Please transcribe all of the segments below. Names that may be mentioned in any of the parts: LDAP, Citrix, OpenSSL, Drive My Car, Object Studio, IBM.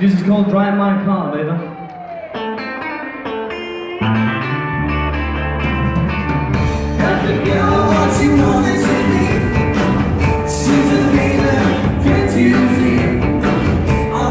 This is called Drive My Car, baby. That's the girl, what she wanted to be. She's a leader, can't you see? Yeah.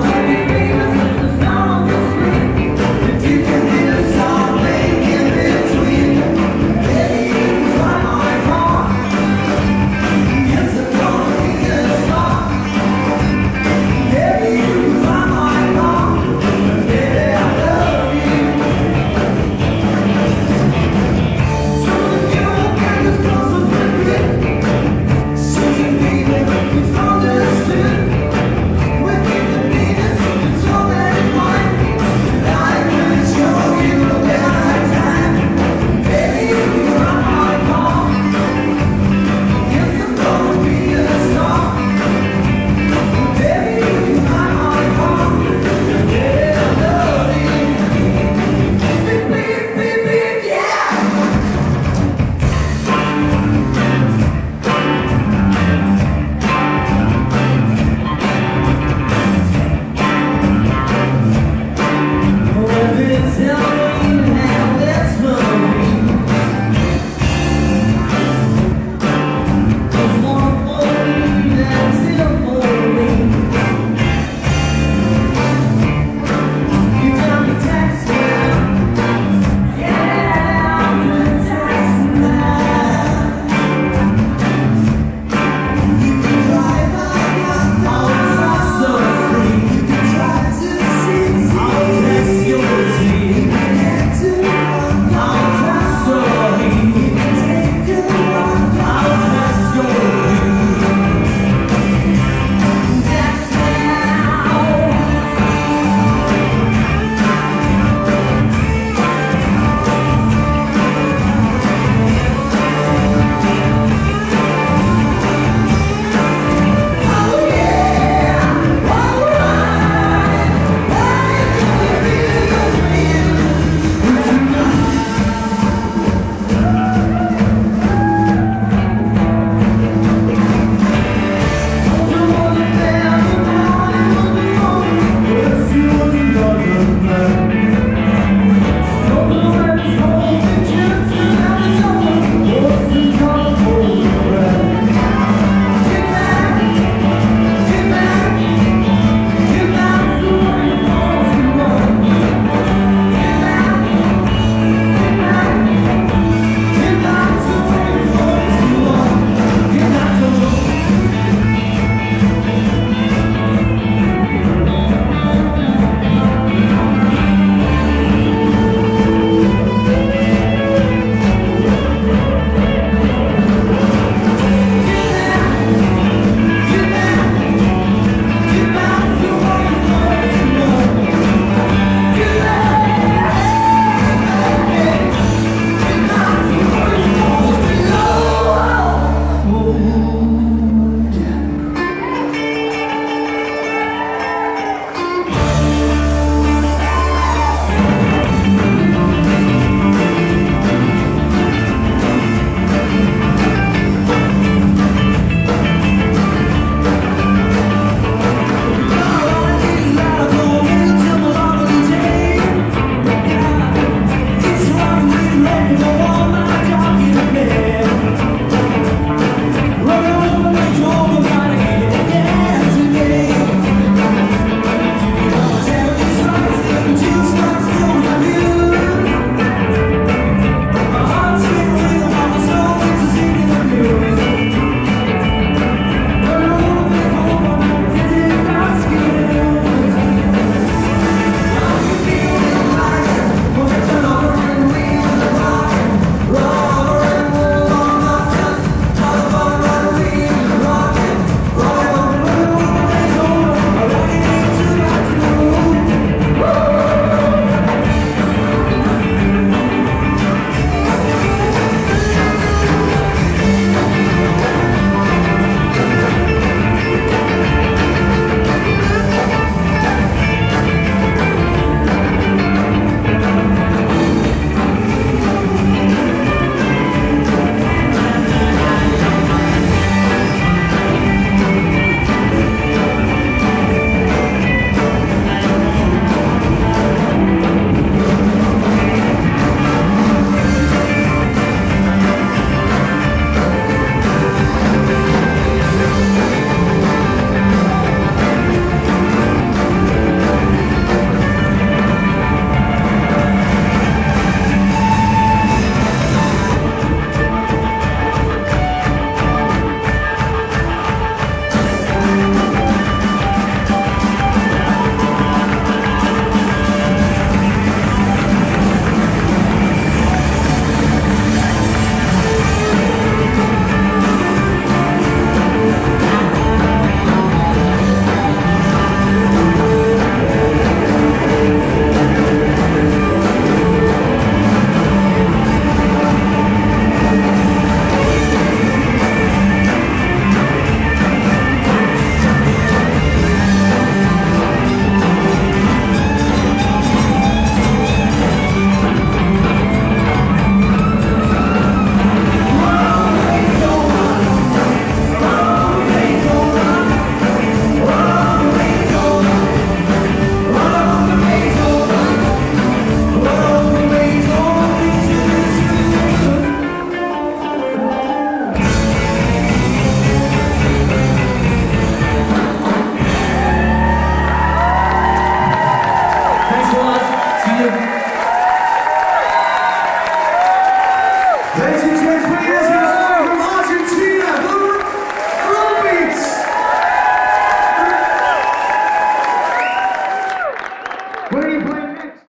Ladies and gentlemen,